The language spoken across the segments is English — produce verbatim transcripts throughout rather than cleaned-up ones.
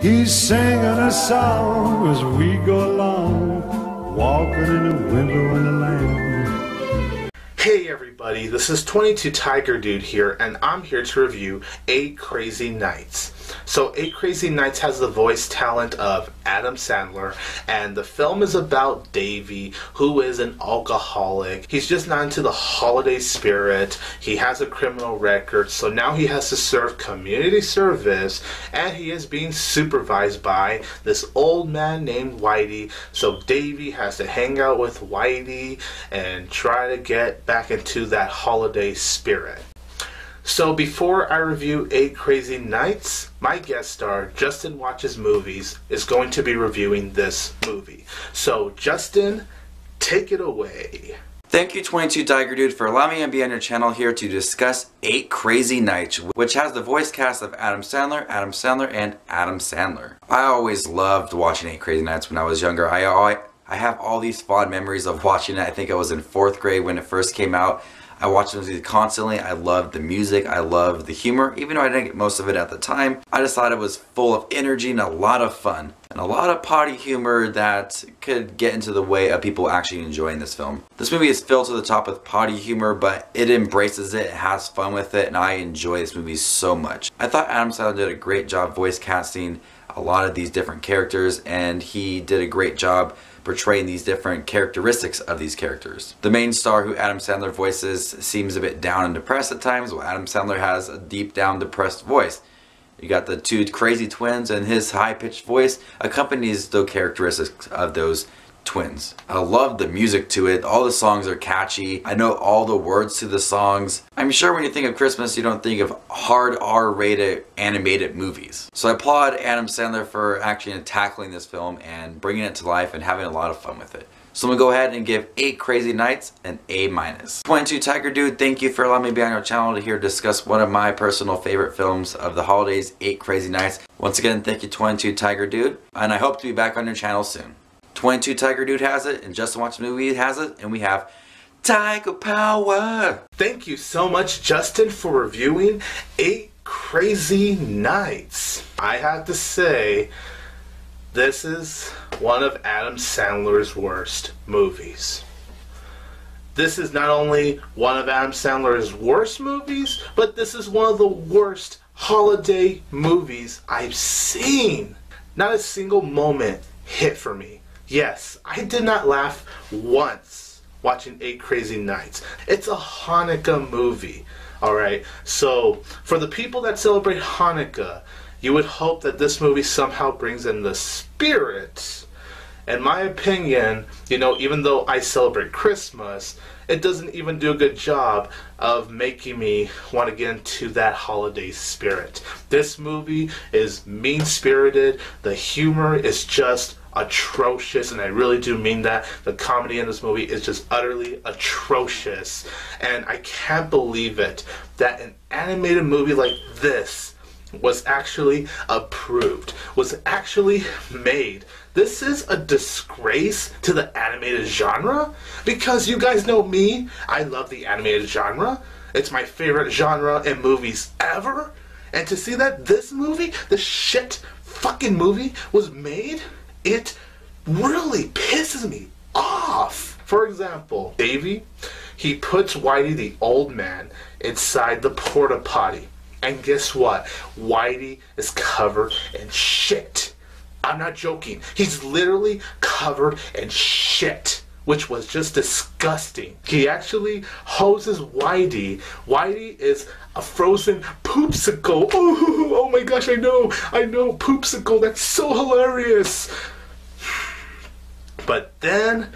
He's singing a song as we go along, walking in a window in the land. Hey everybody, this is twenty-two Tiger Dude here, and I'm here to review Eight Crazy Nights. So Eight Crazy Nights has the voice talent of Adam Sandler, and the film is about Davey, who is an alcoholic. He's just not into the holiday spirit. He has a criminal record, so now he has to serve community service, and he is being supervised by this old man named Whitey. So Davey has to hang out with Whitey and try to get back into that holiday spirit. So before I review Eight Crazy Nights, my guest star, Justin Watches Movies, is going to be reviewing this movie. So Justin, take it away. Thank you twenty-two Tiger Dude for allowing me to be on your channel here to discuss Eight Crazy Nights, which has the voice cast of Adam Sandler, Adam Sandler, and Adam Sandler. I always loved watching Eight Crazy Nights when I was younger. I, I, I have all these fond memories of watching it. I think I was in fourth grade when it first came out. I watched it constantly. I loved the music, I loved the humor. Even though I didn't get most of it at the time, I just thought it was full of energy and a lot of fun. And a lot of potty humor that could get into the way of people actually enjoying this film. This movie is filled to the top with potty humor, but it embraces it, it has fun with it, and I enjoy this movie so much. I thought Adam Sandler did a great job voice casting a lot of these different characters, and he did a great job portraying these different characteristics of these characters. The main star, who Adam Sandler voices, seems a bit down and depressed at times, while Adam Sandler has a deep down depressed voice. You got the two crazy twins, and his high-pitched voice accompanies the characteristics of those twins. I love the music to it. All the songs are catchy. I know all the words to the songs. I'm sure when you think of Christmas, you don't think of hard R rated animated movies. So I applaud Adam Sandler for actually tackling this film and bringing it to life and having a lot of fun with it. So I'm gonna go ahead and give Eight Crazy Nights an A minus. twenty-two Tiger Dude, thank you for allowing me to be on your channel to here discuss one of my personal favorite films of the holidays, Eight Crazy Nights. Once again, thank you twenty-two Tiger Dude, and I hope to be back on your channel soon. twenty-two Tiger Dude has it, and Justin Watches Movies has it, and we have Tiger Power! Thank you so much, Justin, for reviewing Eight Crazy Nights. I have to say, this is one of Adam Sandler's worst movies. This is not only one of Adam Sandler's worst movies, but this is one of the worst holiday movies I've seen. Not a single moment hit for me. Yes, I did not laugh once watching Eight Crazy Nights. It's a Hanukkah movie, alright? So, for the people that celebrate Hanukkah, you would hope that this movie somehow brings in the spirit. In my opinion, you know, even though I celebrate Christmas, it doesn't even do a good job of making me want to get into that holiday spirit. This movie is mean-spirited, the humor is just atrocious, and I really do mean that. The comedy in this movie is just utterly atrocious, and I can't believe it that an animated movie like this was actually approved, was actually made. This is a disgrace to the animated genre, because you guys know me, I love the animated genre. It's my favorite genre in movies ever, and to see that this movie, this shit fucking movie, was made, it really pisses me off. For example, Davey, he puts Whitey the old man inside the porta potty. And guess what? Whitey is covered in shit. I'm not joking. He's literally covered in shit, which was just disgusting. He actually hoses Whitey. Whitey is a frozen poopsicle. Oh, oh my gosh, I know, I know, poopsicle, that's so hilarious. But then,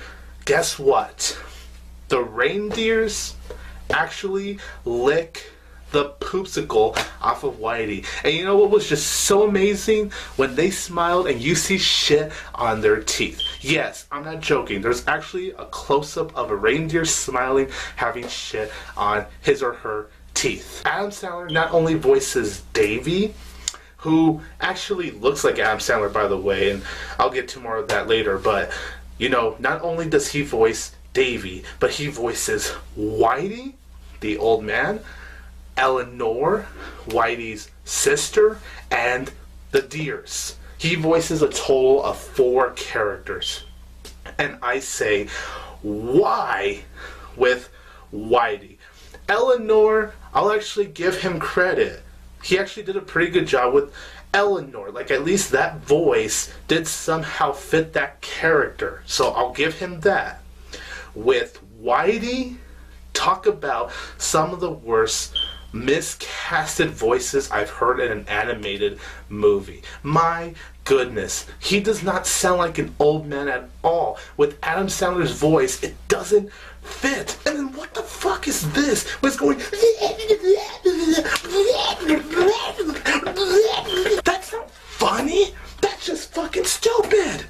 guess what? The reindeers actually lick the poopsicle off of Whitey. And you know what was just so amazing? When they smiled and you see shit on their teeth. Yes, I'm not joking. There's actually a close-up of a reindeer smiling, having shit on his or her teeth. Adam Sandler not only voices Davey, who actually looks like Adam Sandler, by the way, and I'll get to more of that later, but you know, not only does he voice Davey, but he voices Whitey, the old man, Eleanor, Whitey's sister, and the deers. He voices a total of four characters. And I say, why with Whitey? Eleanor, I'll actually give him credit. He actually did a pretty good job with Eleanor. Like, at least that voice did somehow fit that character. So I'll give him that. With Whitey, talk about some of the worst miscasted voices I've heard in an animated movie. My goodness, he does not sound like an old man at all. With Adam Sandler's voice, it doesn't fit. And then what the fuck is this? What's going... That's not funny. That's just fucking stupid.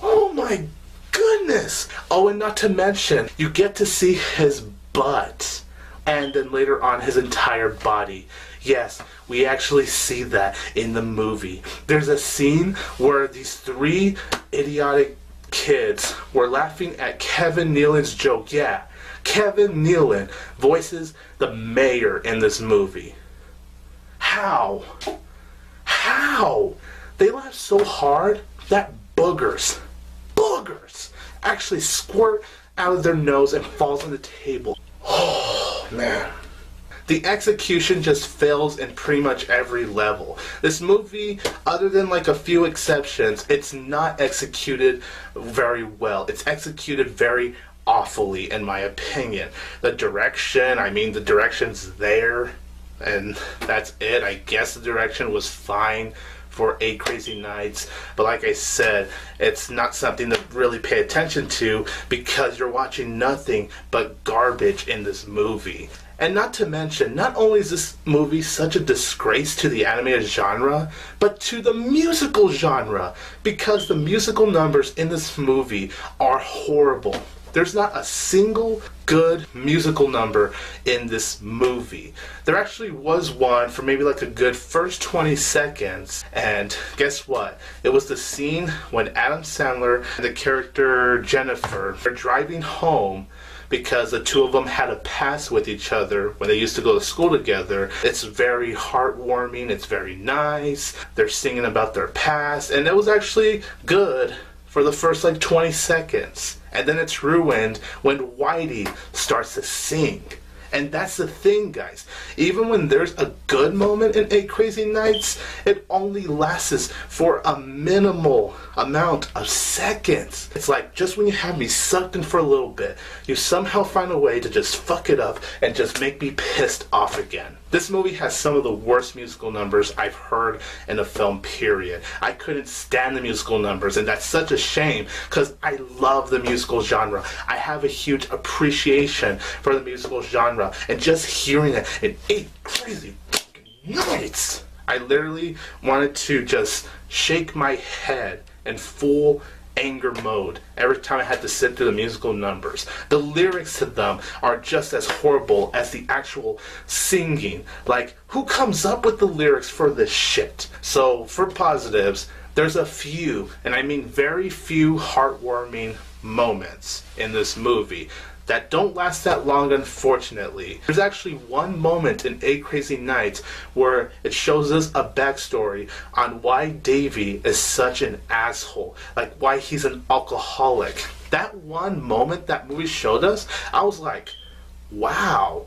Oh my goodness. Oh, and not to mention, you get to see his butt. And then later on, his entire body. Yes, we actually see that in the movie. There's a scene where these three idiotic kids were laughing at Kevin Nealon's joke. Yeah, Kevin Nealon voices the mayor in this movie. How? How? They laugh so hard that boogers, boogers, actually squirt out of their nose and falls on the table. Oh, man. The execution just fails in pretty much every level. This movie, other than like a few exceptions, it's not executed very well. It's executed very awfully, in my opinion. The direction, I mean, the direction's there, and that's it. I guess the direction was fine for Eight Crazy Nights, but like I said, it's not something to really pay attention to because you're watching nothing but garbage in this movie. And not to mention, not only is this movie such a disgrace to the animated genre, but to the musical genre, because the musical numbers in this movie are horrible. There's not a single good musical number in this movie. There actually was one for maybe like a good first twenty seconds, and guess what? It was the scene when Adam Sandler and the character Jennifer are driving home because the two of them had a past with each other when they used to go to school together. It's very heartwarming, it's very nice, they're singing about their past, and it was actually good for the first like twenty seconds. And then it's ruined when Whitey starts to sing. And that's the thing, guys. Even when there's a good moment in Eight Crazy Nights, it only lasts for a minimal amount of seconds. It's like, just when you have me sucked in for a little bit, you somehow find a way to just fuck it up and just make me pissed off again. This movie has some of the worst musical numbers I've heard in a film, period. I couldn't stand the musical numbers, and that's such a shame because I love the musical genre. I have a huge appreciation for the musical genre, and just hearing it in Eight Crazy Nights, I literally wanted to just shake my head in full anger mode every time I had to sit through the musical numbers. The lyrics to them are just as horrible as the actual singing. Like, who comes up with the lyrics for this shit? So, for positives, there's a few, and I mean very few, heartwarming moments in this movie that don't last that long, unfortunately. There's actually one moment in Eight Crazy Nights where it shows us a backstory on why Davey is such an asshole, like why he's an alcoholic. That one moment that movie showed us, I was like, wow,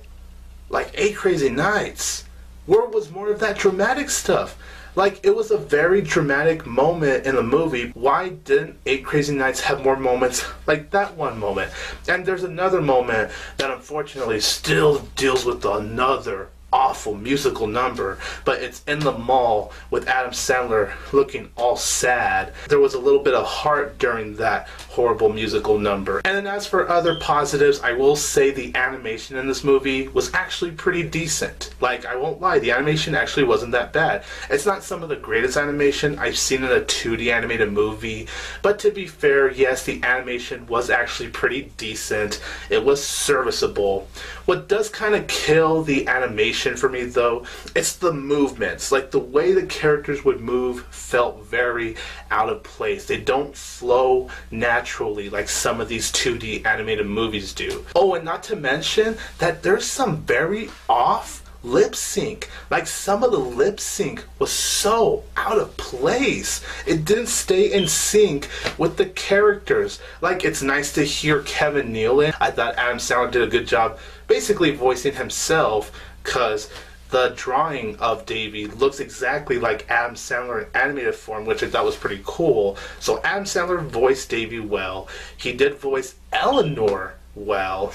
like Eight Crazy Nights, where was more of that dramatic stuff? Like, it was a very dramatic moment in the movie. Why didn't Eight Crazy Nights have more moments like that one moment? And there's another moment that unfortunately still deals with another awful musical number, but it's in the mall with Adam Sandler looking all sad. There was a little bit of heart during that horrible musical number. And then as for other positives, I will say the animation in this movie was actually pretty decent. Like, I won't lie, the animation actually wasn't that bad. It's not some of the greatest animation I've seen in a two D animated movie, but to be fair, yes, the animation was actually pretty decent. It was serviceable. What does kind of kill the animation for me, though, it's the movements. Like, the way the characters would move felt very out of place. They don't flow naturally like some of these two D animated movies do. Oh, and not to mention that there's some very off lip sync. Like, some of the lip sync was so out of place. It didn't stay in sync with the characters. Like, it's nice to hear Kevin Nealon. I thought Adam Sandler did a good job basically voicing himself, because the drawing of Davy looks exactly like Adam Sandler in animated form, which I thought was pretty cool. So Adam Sandler voiced Davy well. He did voice Eleanor well.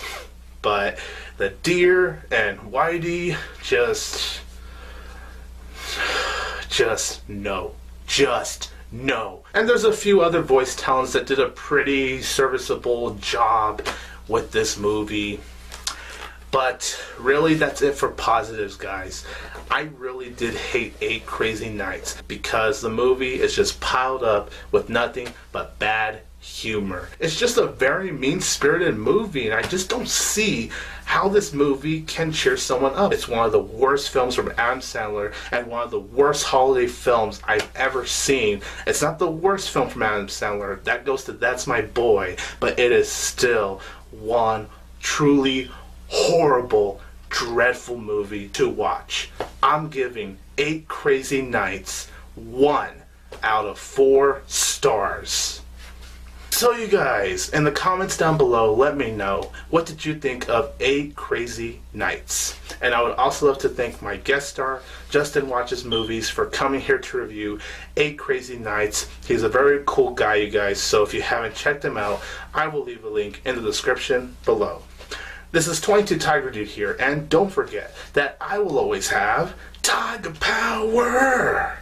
But the deer and Whitey, just, just no, just no. And there's a few other voice talents that did a pretty serviceable job with this movie. But really, that's it for positives, guys. I really did hate Eight Crazy Nights, because the movie is just piled up with nothing but bad humor. It's just a very mean-spirited movie, and I just don't see how this movie can cheer someone up. It's one of the worst films from Adam Sandler, and one of the worst holiday films I've ever seen. It's not the worst film from Adam Sandler. That goes to That's My Boy, but it is still one truly horrible, dreadful movie to watch. I'm giving Eight Crazy Nights one out of four stars. So you guys, in the comments down below, let me know, what did you think of Eight Crazy Nights? And I would also love to thank my guest star, Justin Watches Movies, for coming here to review Eight Crazy Nights. He's a very cool guy, you guys, so if you haven't checked him out, I will leave a link in the description below. This is twenty-two Tiger Dude here, and don't forget that I will always have Tiger Power!